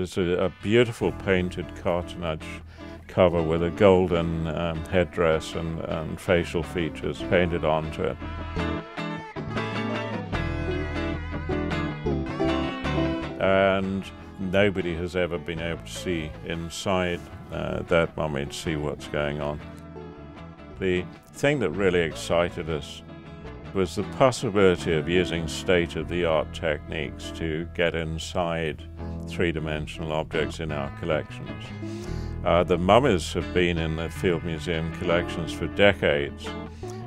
It's a beautiful painted cartonnage cover with a golden headdress and facial features painted onto it. And nobody has ever been able to see inside that mummy to see what's going on. The thing that really excited us was the possibility of using state-of-the-art techniques to get inside three-dimensional objects in our collections. The mummies have been in the Field Museum collections for decades,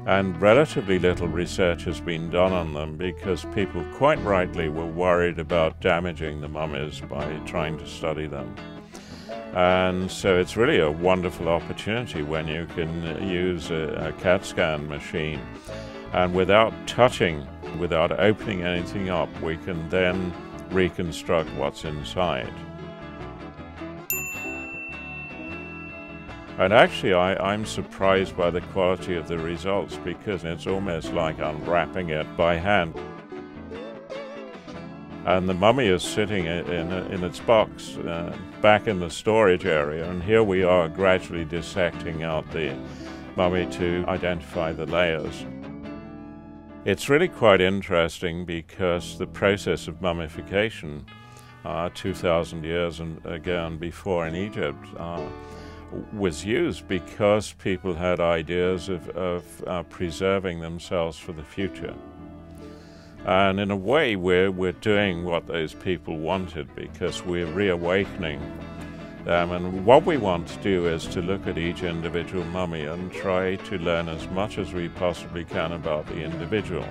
and relatively little research has been done on them because people quite rightly were worried about damaging the mummies by trying to study them. And so it's really a wonderful opportunity when you can use a CAT scan machine, and without touching, without opening anything up, we can then reconstruct what's inside. And actually, I'm surprised by the quality of the results because it's almost like unwrapping it by hand. And the mummy is sitting in its box back in the storage area, and here we are gradually dissecting out the mummy to identify the layers. It's really quite interesting because the process of mummification 2,000 years ago and before in Egypt was used because people had ideas of preserving themselves for the future. And in a way we're doing what those people wanted because we're reawakening them, and what we want to do is to look at each individual mummy and try to learn as much as we possibly can about the individual.